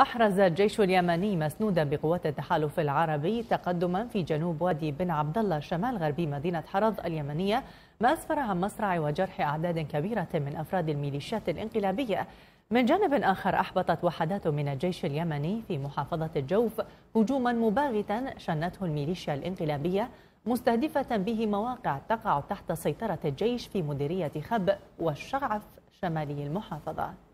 أحرز الجيش اليمني مسنودا بقوات التحالف العربي تقدما في جنوب وادي بن عبد الله شمال غربي مدينة حرض اليمنية، ما أسفر عن مصرع وجرح أعداد كبيرة من أفراد الميليشيات الانقلابية. من جانب آخر، أحبطت وحدات من الجيش اليمني في محافظة الجوف هجوما مباغتا شنته الميليشيا الانقلابية، مستهدفة به مواقع تقع تحت سيطرة الجيش في مديرية خب والشعف شمالي المحافظة.